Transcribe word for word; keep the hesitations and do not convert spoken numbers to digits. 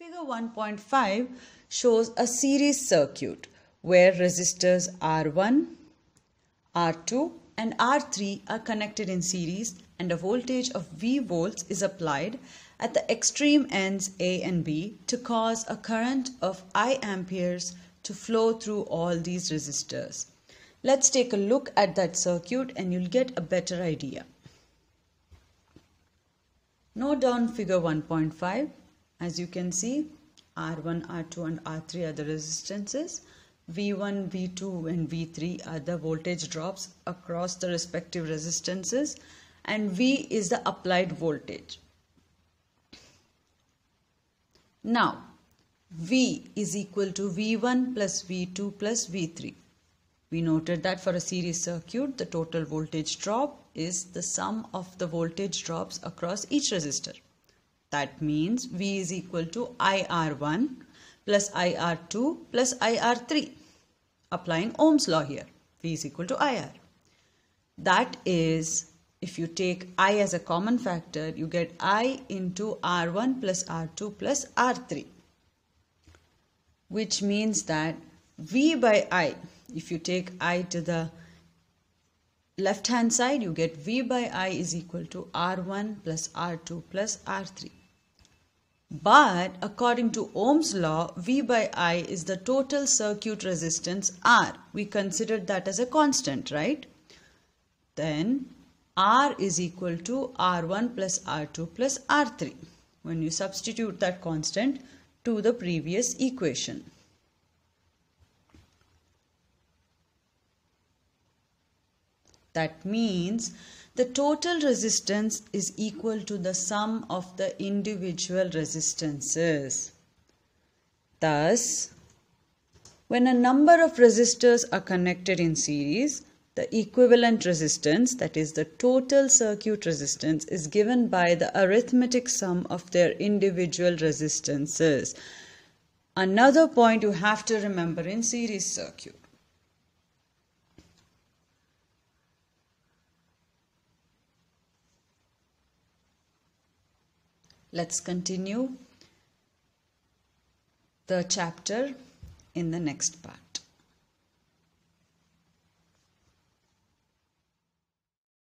Figure one point five shows a series circuit where resistors R one, R two and R three are connected in series and a voltage of V volts is applied at the extreme ends A and B to cause a current of I amperes to flow through all these resistors. Let's take a look at that circuit and you'll get a better idea. Note down figure one point five. As you can see, R one, R two and R three are the resistances. V one, V two and V three are the voltage drops across the respective resistances, and V is the applied voltage. Now, V is equal to V one plus V two plus V three. We noted that for a series circuit, the total voltage drop is the sum of the voltage drops across each resistor. That means V is equal to I R one plus I R two plus I R three. Applying Ohm's law here, V is equal to I R. That is, if you take I as a common factor, you get I into R one plus R two plus R three. Which means that V by I, if you take I to the left hand side, you get V by I is equal to R one plus R two plus R three. But according to Ohm's law, V by I is the total circuit resistance R. We considered that as a constant, right? Then R is equal to R one plus R two plus R three. When you substitute that constant to the previous equation. That means the total resistance is equal to the sum of the individual resistances. Thus, when a number of resistors are connected in series, the equivalent resistance, that is the total circuit resistance, is given by the arithmetic sum of their individual resistances. Another point you have to remember in series circuit. Let's continue the chapter in the next part.